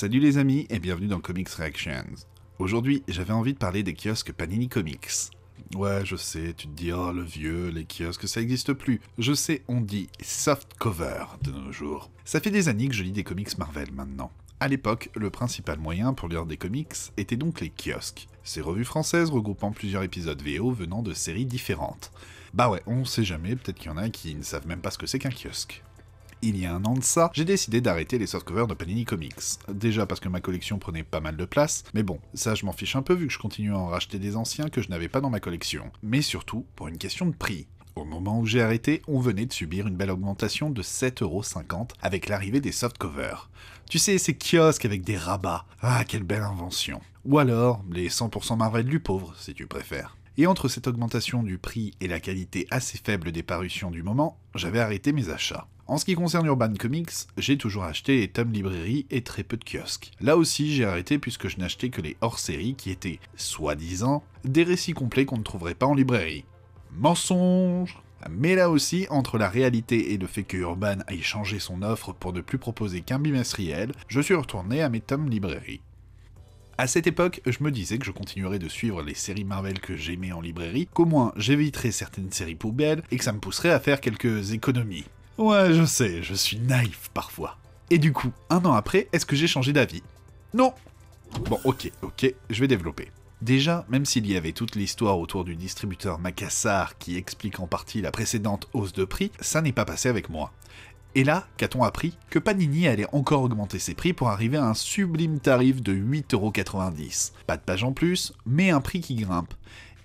Salut les amis et bienvenue dans Comics Reactions. Aujourd'hui, j'avais envie de parler des kiosques Panini Comics. Ouais, je sais, tu te dis, oh le vieux, les kiosques, ça n'existe plus. Je sais, on dit soft cover de nos jours. Ça fait des années que je lis des comics Marvel maintenant. À l'époque, le principal moyen pour lire des comics était donc les kiosques. Ces revues françaises regroupant plusieurs épisodes VO venant de séries différentes. Bah ouais, on sait jamais, peut-être qu'il y en a qui ne savent même pas ce que c'est qu'un kiosque. Il y a un an de ça, j'ai décidé d'arrêter les softcovers de Panini Comics. Déjà parce que ma collection prenait pas mal de place, mais bon, ça je m'en fiche un peu vu que je continue à en racheter des anciens que je n'avais pas dans ma collection. Mais surtout, pour une question de prix. Au moment où j'ai arrêté, on venait de subir une belle augmentation de 7,50 € avec l'arrivée des softcovers. Tu sais, ces kiosques avec des rabats. Ah, quelle belle invention. Ou alors, les 100% Marvel du pauvre, si tu préfères. Et entre cette augmentation du prix et la qualité assez faible des parutions du moment, j'avais arrêté mes achats. En ce qui concerne Urban Comics, j'ai toujours acheté les tomes librairie et très peu de kiosques. Là aussi, j'ai arrêté puisque je n'achetais que les hors-séries qui étaient, soi-disant, des récits complets qu'on ne trouverait pas en librairie. Mensonge! Mais là aussi, entre la réalité et le fait que Urban aille changer son offre pour ne plus proposer qu'un bimestriel, je suis retourné à mes tomes librairie. À cette époque, je me disais que je continuerais de suivre les séries Marvel que j'aimais en librairie, qu'au moins j'éviterais certaines séries poubelles et que ça me pousserait à faire quelques économies. Ouais, je sais, je suis naïf parfois. Et du coup, un an après, est-ce que j'ai changé d'avis? Non! Bon, ok, je vais développer. Déjà, même s'il y avait toute l'histoire autour du distributeur Macassar qui explique en partie la précédente hausse de prix, ça n'est pas passé avec moi. Et là, qu'a-t-on appris? Que Panini allait encore augmenter ses prix pour arriver à un sublime tarif de 8,90 €. Pas de page en plus, mais un prix qui grimpe.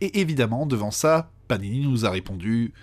Et évidemment, devant ça, Panini nous a répondu...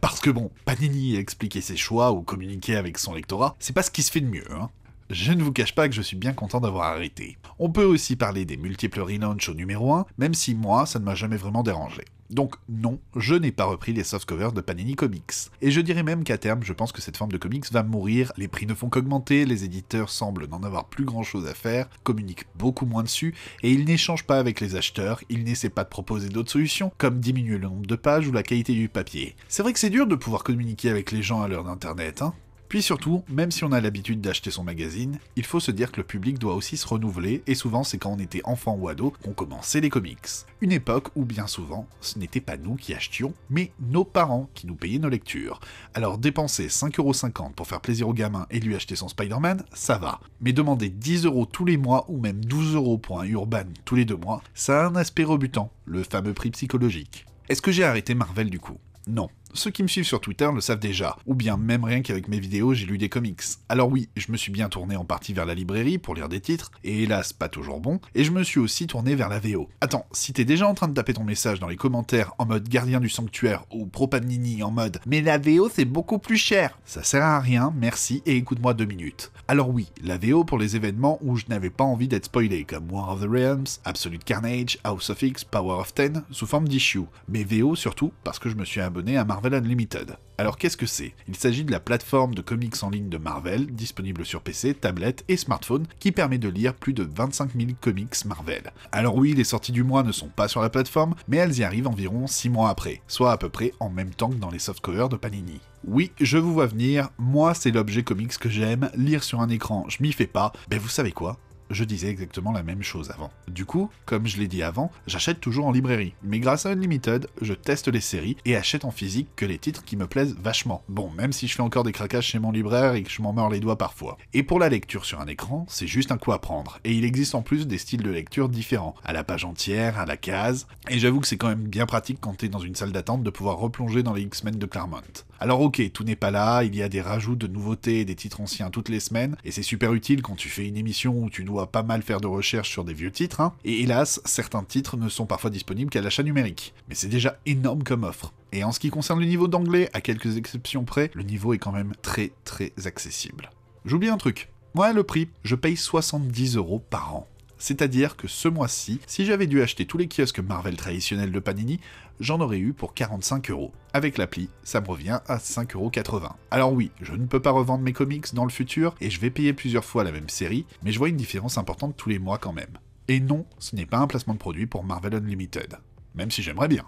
Parce que bon, Panini a expliqué ses choix ou communiqué avec son lectorat, c'est pas ce qui se fait de mieux, hein. Je ne vous cache pas que je suis bien content d'avoir arrêté. On peut aussi parler des multiples relaunchs au numéro 1, même si moi, ça ne m'a jamais vraiment dérangé. Donc non, je n'ai pas repris les softcovers de Panini Comics. Et je dirais même qu'à terme, je pense que cette forme de comics va mourir, les prix ne font qu'augmenter, les éditeurs semblent n'en avoir plus grand chose à faire, communiquent beaucoup moins dessus, et ils n'échangent pas avec les acheteurs, ils n'essaient pas de proposer d'autres solutions, comme diminuer le nombre de pages ou la qualité du papier. C'est vrai que c'est dur de pouvoir communiquer avec les gens à l'heure d'internet, hein. Puis surtout, même si on a l'habitude d'acheter son magazine, il faut se dire que le public doit aussi se renouveler, et souvent c'est quand on était enfant ou ado qu'on commençait les comics. Une époque où bien souvent, ce n'était pas nous qui achetions, mais nos parents qui nous payaient nos lectures. Alors dépenser 5,50 € pour faire plaisir au gamin et lui acheter son Spider-Man, ça va. Mais demander 10 € tous les mois ou même 12 € pour un Urban tous les 2 mois, ça a un aspect rebutant, le fameux prix psychologique. Est-ce que j'ai arrêté Marvel du coup? Non. Ceux qui me suivent sur Twitter le savent déjà, ou bien même rien qu'avec mes vidéos, j'ai lu des comics. Alors oui, je me suis bien tourné en partie vers la librairie pour lire des titres, et hélas, pas toujours bon, et je me suis aussi tourné vers la VO. Attends, si t'es déjà en train de taper ton message dans les commentaires en mode gardien du sanctuaire ou pro Panini en mode « Mais la VO c'est beaucoup plus cher !» Ça sert à rien, merci, et écoute-moi 2 minutes. Alors oui, la VO pour les événements où je n'avais pas envie d'être spoilé, comme War of the Realms, Absolute Carnage, House of X, Power of Ten, sous forme d'issue. Mais VO surtout parce que je me suis abonné à Marvel Unlimited. Alors qu'est-ce que c'est? Il s'agit de la plateforme de comics en ligne de Marvel, disponible sur PC, tablette et smartphone, qui permet de lire plus de 25 000 comics Marvel. Alors oui, les sorties du mois ne sont pas sur la plateforme, mais elles y arrivent environ 6 mois après, soit à peu près en même temps que dans les softcovers de Panini. Oui, je vous vois venir, moi c'est l'objet comics que j'aime, lire sur un écran, je m'y fais pas, ben vous savez quoi? Je disais exactement la même chose avant. Du coup, comme je l'ai dit avant, j'achète toujours en librairie. Mais grâce à Unlimited, je teste les séries et achète en physique que les titres qui me plaisent vachement. Bon, même si je fais encore des craquages chez mon libraire et que je m'en mords les doigts parfois. Et pour la lecture sur un écran, c'est juste un coup à prendre. Et il existe en plus des styles de lecture différents, à la page entière, à la case. Et j'avoue que c'est quand même bien pratique quand t'es dans une salle d'attente de pouvoir replonger dans les X-Men de Claremont. Alors ok, tout n'est pas là, il y a des rajouts de nouveautés et des titres anciens toutes les semaines, et c'est super utile quand tu fais une émission où tu dois pas mal faire de recherches sur des vieux titres, hein. Et hélas, certains titres ne sont parfois disponibles qu'à l'achat numérique. Mais c'est déjà énorme comme offre. Et en ce qui concerne le niveau d'anglais, à quelques exceptions près, le niveau est quand même très très accessible. J'oublie un truc. Moi, le prix, je paye 70 € par an. C'est-à-dire que ce mois-ci, si j'avais dû acheter tous les kiosques Marvel traditionnels de Panini, j'en aurais eu pour 45 €. Avec l'appli, ça me revient à 5,80 €. Alors oui, je ne peux pas revendre mes comics dans le futur, et je vais payer plusieurs fois la même série, mais je vois une différence importante tous les mois quand même. Et non, ce n'est pas un placement de produit pour Marvel Unlimited. Même si j'aimerais bien.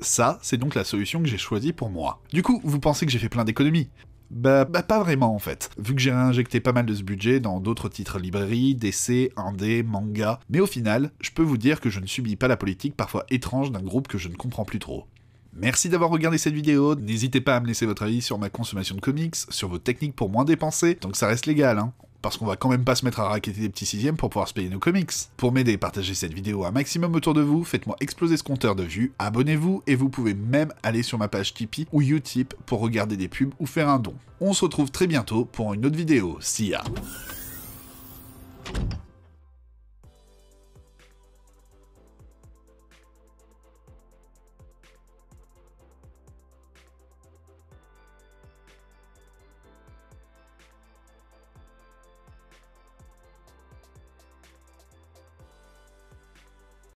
Ça, c'est donc la solution que j'ai choisie pour moi. Du coup, vous pensez que j'ai fait plein d'économies? Bah pas vraiment en fait, vu que j'ai réinjecté pas mal de ce budget dans d'autres titres librairies, DC, indé, manga, mais au final, je peux vous dire que je ne subis pas la politique parfois étrange d'un groupe que je ne comprends plus trop. Merci d'avoir regardé cette vidéo, n'hésitez pas à me laisser votre avis sur ma consommation de comics, sur vos techniques pour moins dépenser, tant que ça reste légal, hein. Parce qu'on va quand même pas se mettre à racketter des petits sixièmes pour pouvoir se payer nos comics. Pour m'aider, partagez cette vidéo un maximum autour de vous, faites-moi exploser ce compteur de vues, abonnez-vous, et vous pouvez même aller sur ma page Tipeee ou Utip pour regarder des pubs ou faire un don. On se retrouve très bientôt pour une autre vidéo, see ya.